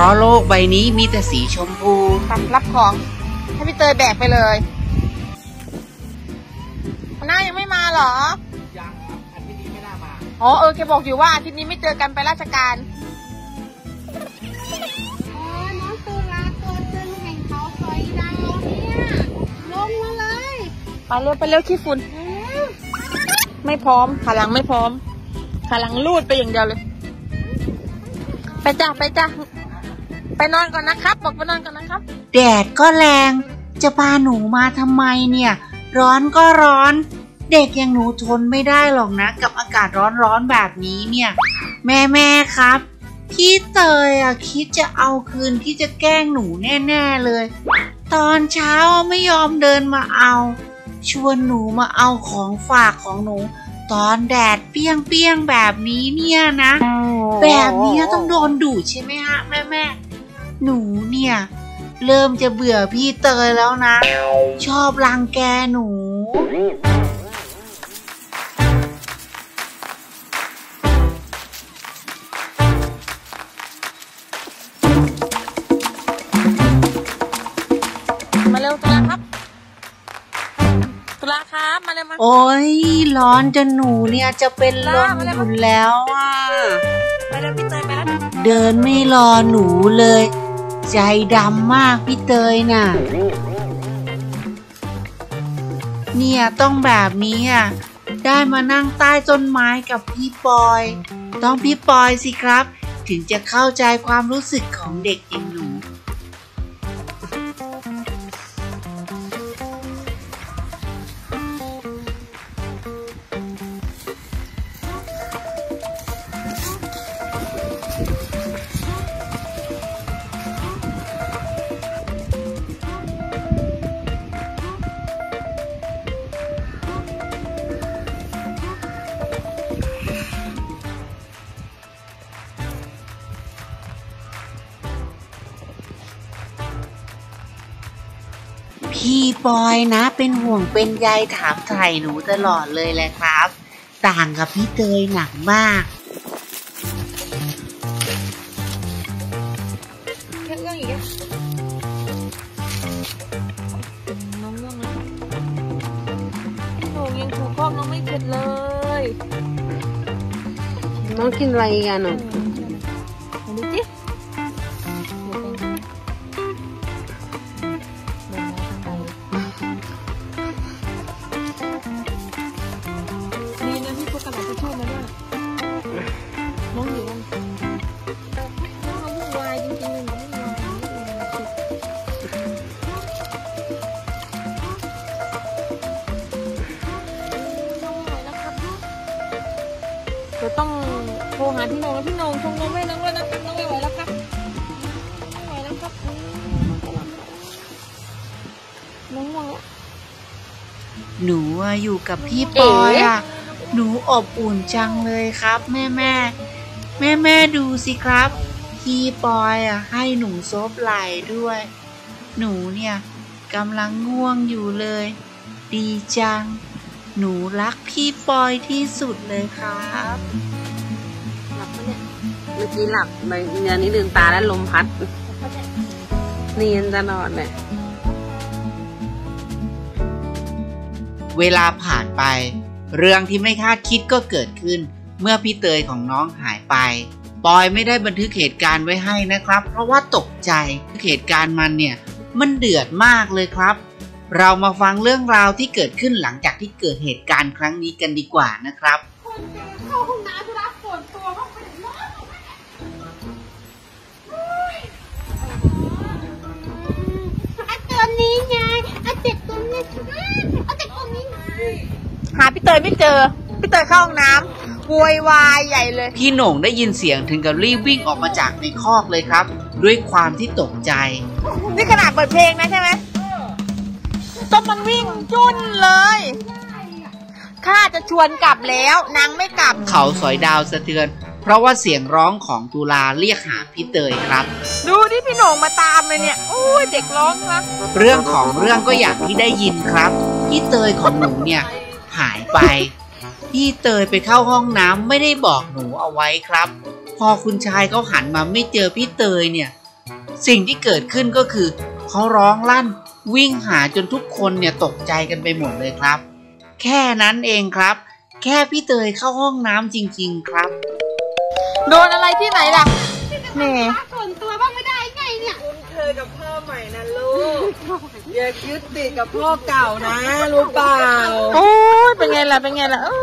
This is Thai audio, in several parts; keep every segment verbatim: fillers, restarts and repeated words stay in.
ราะโลกใบนี้มีแต่สีชมพูรับของให้พี่เตยแบกไปเลยหัวหน้ายังไม่มาเหรอยังอาทิตย์นี้ไม่น่ามาอ๋อเออแกบอกอยู่ว่าอาทิตย์นี้ไม่เจอกันไปราชการอ๋อน้องตุลาตัวตึงแห่งเขาสอยดาวเนี่ยลงมาเลยไปเร็วไปเร็วขี้ฝุ่นไม่พร้อมขาหลังไม่พร้อมขาหลังลูดไปอย่างเดียวเลยไปจ้าไปจ้าไปนอนก่อนนะครับบอกไปนอนก่อนนะครับแดดก็แรงจะพาหนูมาทำไมเนี่ยร้อนก็ร้อนเด็กอย่างหนูทนไม่ได้หรอกนะกับอากาศร้อนๆแบบนี้เนี่ยแม่แม่ครับพี่เตยอะคิดจะเอาคืนที่จะแกล้งหนูแน่ๆเลยตอนเช้าไม่ยอมเดินมาเอาชวนหนูมาเอาของฝากของหนูตอนแดดเปี้ยงเปี้ยงแบบนี้เนี่ยนะแบบนี้ต้องโดนดุใช่ไหมฮะแม่แม่หนูเนี่ยเริ่มจะเบื่อพี่เตยแล้วนะชอบรังแกหนูมาเร็วตุลาครับตุลาครับมาเร็วมาโอ้ยร้อนจนหนูเนี่ยจะเป็นลมอยู่แล้วอ่ะมาเร็วพี่เตยมาแล้วเดินไม่รอหนูเลยใจดำมากพี่เตยน่ะเนี่ยต้องแบบนี้อ่ะได้มานั่งใต้ต้นไม้กับพี่ปอยต้องพี่ปอยสิครับถึงจะเข้าใจความรู้สึกของเด็กอย่างหนูพี่ปอยนะเป็นห่วงเป็นใยถามไถ่หนูตลอดเลยแหละครับต่างกับพี่เตยหนักมากแค่เรื่องอีกแล้วน้องเรื่องแล้วหนูยังถูกข้องน้องไม่เข็ดเลยน้องกินอะไรกันหนูดูสิเดี๋ยวต้องโทรหาพี่นงแล้วพี่นงชงนมให้น้องแล้วนะครับน้องไม่ไหวแล้วครับไม่ไหวแล้วครับน้องหมอหนูอยู่กับพี่ปอยอ่ะหนูอบอุ่นจังเลยครับแม่แม่แม่แม่ดูสิครับพี่ปอยอ่ะให้หนูซบไหล่ด้วยหนูเนี่ยกำลังง่วงอยู่เลยดีจังหนูรักพี่ปอยที่สุดเลยครับหลับปะเนี่ยเมื่อกี้หลับในเงินนี้ลืมตาแล้วลมพัดเนียนจะนอนเนี่ยเวลาผ่านไปเรื่องที่ไม่คาดคิดก็เกิดขึ้นเมื่อพี่เตยของน้องหายไปปอยไม่ได้บันทึกเหตุการณ์ไว้ให้นะครับเพราะว่าตกใจเหตุการณ์มันเนี่ยมันเดือดมากเลยครับเรามาฟังเรื่องราวที่เกิดขึ้นหลังจากที่เกิดเหตุการณ์ครั้งนี้กันดีกว่านะครับเข้าห้องน้ำรับฝนตัวเข้าไปร้อนเอาตัวนี้ไงเอาเด็กตัวนี้เอาเด็กตัวนี้หาพี่เตยไม่เจอพี่เตยเข้าห้องน้ำวุ่นวายใหญ่เลยพี่โหน่งได้ยินเสียงถึงกับรีบวิ่งออกมาจากในคอกเลยครับด้วยความที่ตกใจนี่ขนาดเปิดเพลงนะใช่ไหมต้นมันวิ่งจุ่นเลยข้าจะชวนกลับแล้วนางไม่กลับเขาสอยดาวสะเทือนเพราะว่าเสียงร้องของตุลาเรียกหาพี่เตยครับดูที่พี่โหน่งมาตามเลยเนี่ยโอ้ยเด็กร้องนะเรื่องของเรื่องก็อย่างที่ได้ยินครับพี่เตยของหนูเนี่ยหายไปพี่เตยไปเข้าห้องน้ำไม่ได้บอกหนูเอาไว้ครับพอคุณชายเขาหันมาไม่เจอพี่เตยเนี่ย สิ่งที่เกิดขึ้นก็คือเขาร้องลั่นวิ่งหาจนทุกคนเนี่ยตกใจกันไปหมดเลยครับแค่นั้นเองครับแค่พี่เตยเข้าห้องน้ำจริงๆครับโดนอะไรที่ไหนล่ะแม่ส่วนตัวบ้างไม่ได้ไงเนี่ยคุณเธอกับพ่อใหม่นะลูกอย่ายึดติดกับพ่อเก่านะรู้เปล่าโอ้ยเป็นไงล่ะเป็นไงล่ะเออ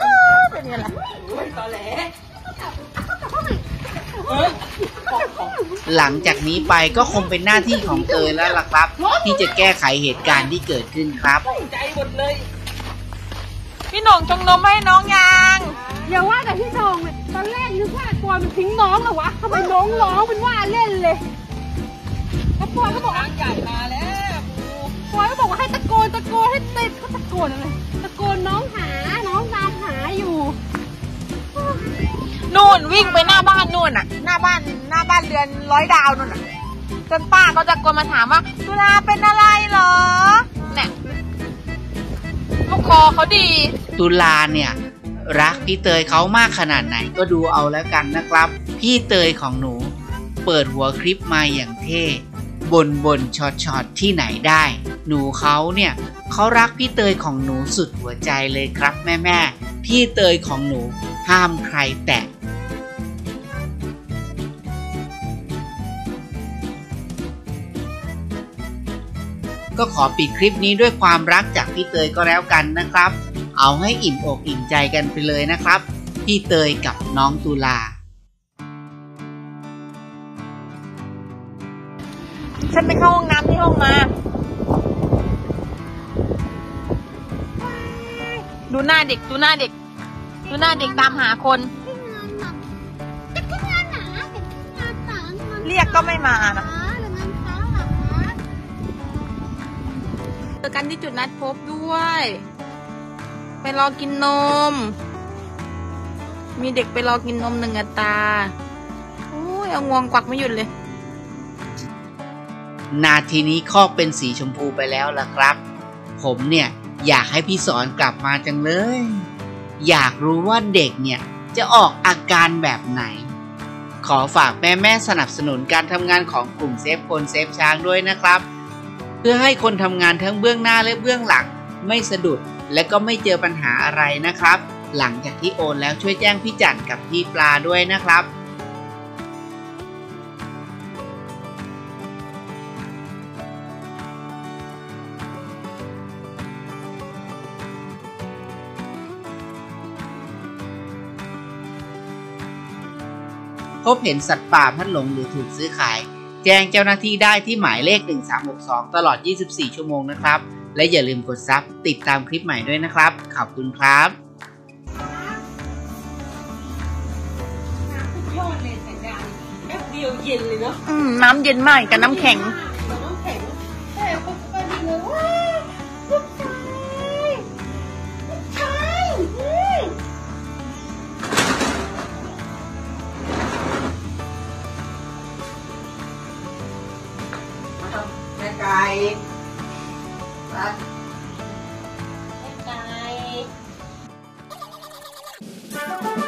เออเป็นไงล่ะตอแหลหลังจากนี้ไปก็คงเป็นหน้าที่ของเตยแล้วล่ะครับที่จะแก้ไขเหตุการณ์ที่เกิดขึ้นครับใจหมดเลยพี่หน่องจงนมให้น้องยังอย่าว่าแต่พี่หน่องเลยตอนแรกนึกว่ากลัวมันทิ้งน้องเหรอวะทำไมน้องร้องเป็นว่าเล่นเลยแล้วพ่อก็บอกว่าใหญ่มาแล้วพ่อก็บอกว่าให้ตะโกนตะโกนให้ติดเขาตะโกนอะไรตะโกนน้องหาน้องตามหาอยู่นู่นวิ่งไปหน้าบ้านนู่นน่ะหน้าบ้านหน้าบ้านเรือนร้อยดาวนู่นน่ะจนป้าก็จะกลัวมาถามว่าตุลาเป็นอะไรเหรอเนี่ยลูกคอเขาดีตุลาเนี่ยรักพี่เตยเขามากขนาดไหนก็ดูเอาแล้วกันนะครับพี่เตยของหนูเปิดหัวคลิปมาอย่างเท่บ่นบ่นช็อตช็อตที่ไหนได้หนูเขาเนี่ยเขารักพี่เตยของหนูสุดหัวใจเลยครับแม่แม่พี่เตยของหนูห้ามใครแตะก็ขอปิดคลิปนี้ด้วยความรักจากพี่เตยก็แล้วกันนะครับเอาให้อิ่มอกอิ่มใจกันไปเลยนะครับพี่เตยกับน้องตุลาฉันไปเข้าห้องน้ำที่ห้องมาดูหน้าเด็กดูหน้าเด็กดูหน้าเด็กตามหาคนเรียกก็ไม่มานะเจอกันที่จุดนัดพบด้วยไปรอกินนมมีเด็กไปรอกินนมหนึ่งอัตราโอ้ยเอางวงกวักไม่หยุดเลยนาทีนี้คอกเป็นสีชมพูไปแล้วล่ะครับผมเนี่ยอยากให้พี่สอนกลับมาจังเลยอยากรู้ว่าเด็กเนี่ยจะออกอาการแบบไหนขอฝากแม่แม่สนับสนุนการทำงานของกลุ่มเซฟคนเซฟช้างด้วยนะครับเพื่อให้คนทำงานทั้งเบื้องหน้าและเบื้องหลังไม่สะดุดและก็ไม่เจอปัญหาอะไรนะครับหลังจากที่โอนแล้วช่วยแจ้งพี่จันกับพี่ปลาด้วยนะครับพบเห็นสัตว์ป่าพัดหลงหรือถูกซื้อขายแจ้งเจ้าหน้าที่ได้ที่หมายเลขหนึ่งสามหกสองตลอดยี่สิบสี่ชั่วโมงนะครับและอย่าลืมกดซับติดตามคลิปใหม่ด้วยนะครับขอบคุณครับน้ำทุกยอดเลยสัญญาณแป๊บเดียวเย็นเลยเนาะอืมน้ำเย็นมากกับน้ำแข็งน้ำแข็งแต่ก็ไปดีเลยว้าวลูกชายลูกชายแม่ไก่แม่ไก่